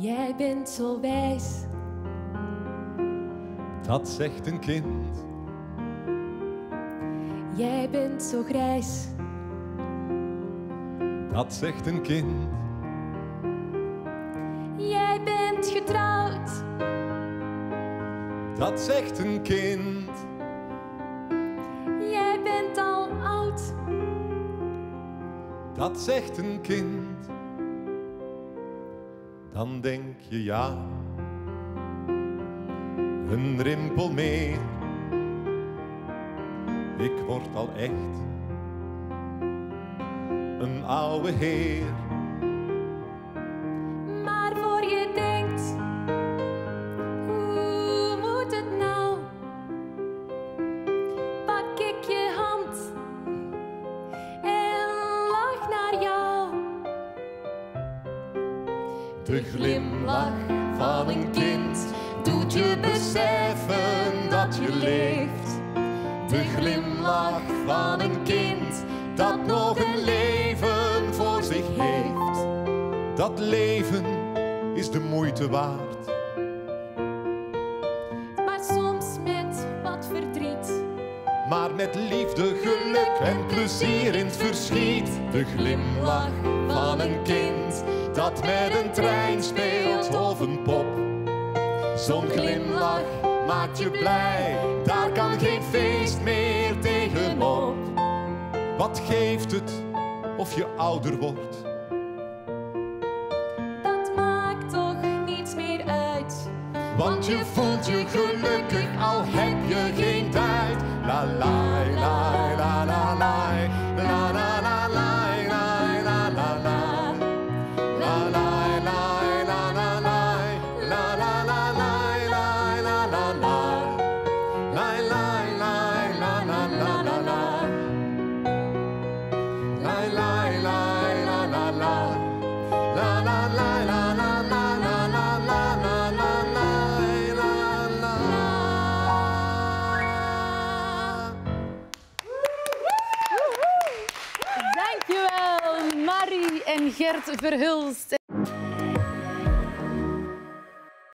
Jij bent zo wijs. Dat zegt een kind. Jij bent zo grijs. Dat zegt een kind. Jij bent getrouwd. Dat zegt een kind. Jij bent al oud. Dat zegt een kind. Dan denk je ja, een rimpel meer. Ik word al echt een oude heer. Maar voor je denkt, hoe moet het nou? Pak ik je hand en lach naar jou. De glimlach van een kind doet je beseffen dat je leeft. De glimlach van een kind dat nog een leven voor zich heeft. Dat leven is de moeite waard. Maar soms met wat verdriet. Maar met liefde, geluk en plezier in het verschiet. De glimlach van een kind dat met een trein speelt of een pop. Zo'n glimlach maakt je blij, daar kan geen feest meer tegenop. Wat geeft het of je ouder wordt? Dat maakt toch niets meer uit, want je voelt je gelukkig al heb je geen tijd. La la la la la la la la. Dankjewel, Marie en Gert Verhulst.